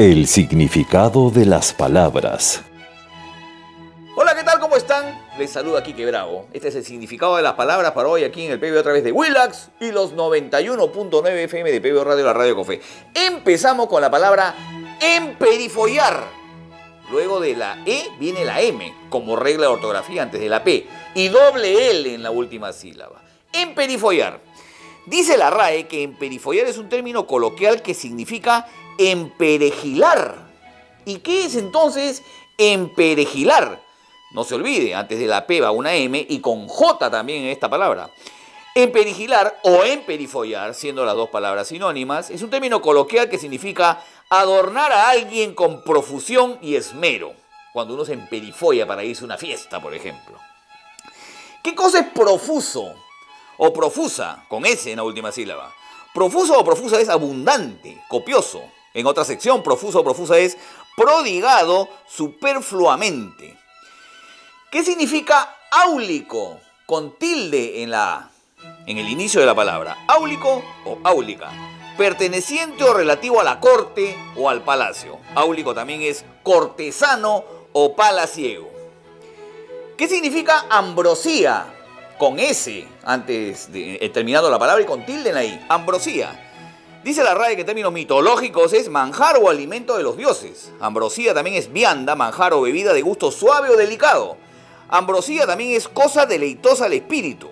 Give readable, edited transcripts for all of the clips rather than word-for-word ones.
El significado de las palabras. Hola, ¿qué tal? ¿Cómo están? Les saluda Kike Bravo. Este es el significado de las palabras para hoy aquí en el PBO a través de Willax y los 91.9 FM de PBO Radio, la Radio Cofé. Empezamos con la palabra emperifollar. Luego de la E viene la M, como regla de ortografía antes de la P, y doble L en la última sílaba. Emperifollar. Dice la RAE que emperifollar es un término coloquial que significa emperejilar. ¿Y qué es entonces emperejilar? No se olvide, antes de la P va una M y con J también en esta palabra. Emperijilar o emperifollar, siendo las dos palabras sinónimas, es un término coloquial que significa adornar a alguien con profusión y esmero. Cuando uno se emperifolla para irse a una fiesta, por ejemplo. ¿Qué cosa es profuso? O profusa, con S en la última sílaba. Profuso o profusa es abundante, copioso. En otra sección, profuso o profusa es prodigado superfluamente. ¿Qué significa áulico? Con tilde en la A, en el inicio de la palabra. Áulico o áulica. Perteneciente o relativo a la corte o al palacio. Áulico también es cortesano o palaciego. ¿Qué significa ambrosía? Con S, antes de terminando la palabra y con tilde en la I. Ambrosía. Dice la RAE que en términos mitológicos es manjar o alimento de los dioses. Ambrosía también es vianda, manjar o bebida de gusto suave o delicado. Ambrosía también es cosa deleitosa al espíritu.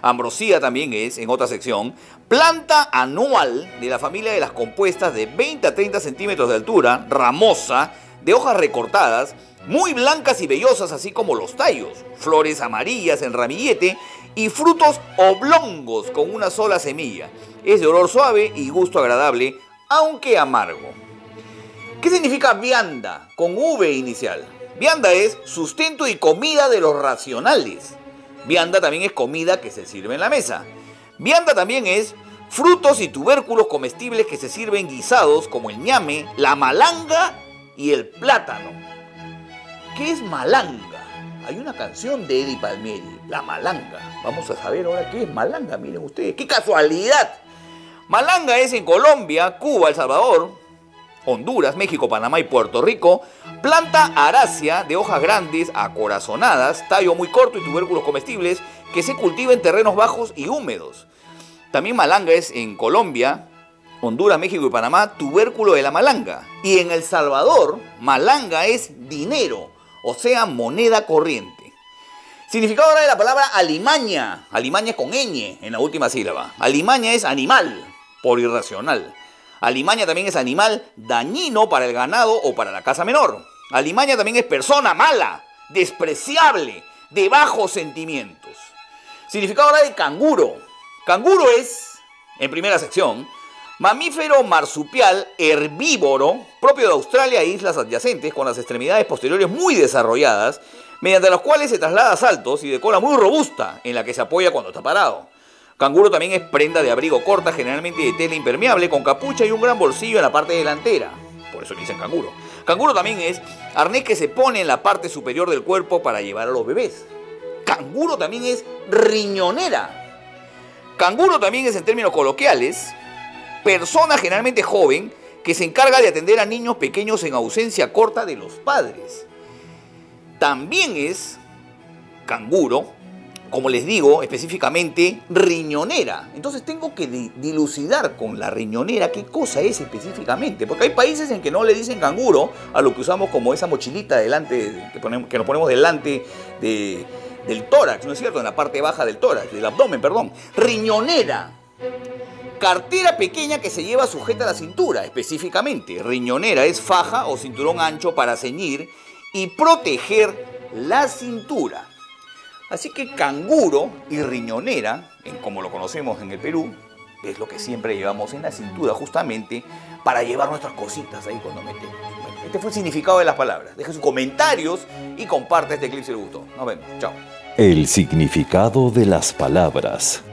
Ambrosía también es, en otra sección, planta anual de la familia de las compuestas de 20 a 30 centímetros de altura, ramosa, de hojas recortadas, muy blancas y vellosas, así como los tallos, flores amarillas en ramillete y frutos oblongos con una sola semilla. Es de olor suave y gusto agradable, aunque amargo. ¿Qué significa vianda? Con V inicial. Vianda es sustento y comida de los racionales. Vianda también es comida que se sirve en la mesa. Vianda también es frutos y tubérculos comestibles que se sirven guisados, como el ñame, la malanga y el plátano. ¿Qué es malanga? Hay una canción de Eddie Palmieri, La Malanga. Vamos a saber ahora qué es malanga, miren ustedes, qué casualidad. Malanga es en Colombia, Cuba, El Salvador, Honduras, México, Panamá y Puerto Rico, planta arácea de hojas grandes, acorazonadas, tallo muy corto y tubérculos comestibles que se cultiva en terrenos bajos y húmedos. También malanga es en Colombia, Honduras, México y Panamá, tubérculo de la malanga. Y en El Salvador, malanga es dinero. O sea, moneda corriente. Significado ahora de la palabra alimaña. Alimaña con ñ en la última sílaba. Alimaña es animal, por irracional. Alimaña también es animal dañino para el ganado o para la casa menor. Alimaña también es persona mala, despreciable, de bajos sentimientos. Significado ahora de canguro. Canguro es, en primera sección, mamífero marsupial herbívoro, propio de Australia e islas adyacentes, con las extremidades posteriores muy desarrolladas, mediante los cuales se traslada a saltos y de cola muy robusta, en la que se apoya cuando está parado. Canguro también es prenda de abrigo corta, generalmente de tela impermeable, con capucha y un gran bolsillo en la parte delantera. Por eso le dicen canguro. Canguro también es arnés que se pone en la parte superior del cuerpo para llevar a los bebés. Canguro también es riñonera. Canguro también es, en términos coloquiales, persona generalmente joven que se encarga de atender a niños pequeños en ausencia corta de los padres. También es canguro, como les digo, específicamente riñonera. Entonces tengo que dilucidar con la riñonera qué cosa es específicamente, porque hay países en que no le dicen canguro a lo que usamos como esa mochilita delante, que nos ponemos delante del tórax, ¿no es cierto? En la parte baja del tórax, del abdomen, perdón. Riñonera. Cartera pequeña que se lleva sujeta a la cintura, específicamente. Riñonera es faja o cinturón ancho para ceñir y proteger la cintura. Así que canguro y riñonera, como lo conocemos en el Perú, es lo que siempre llevamos en la cintura justamente para llevar nuestras cositas ahí cuando metemos. Bueno, este fue el significado de las palabras. Deja sus comentarios y comparte este clip si les gustó. Nos vemos. Chao. El significado de las palabras.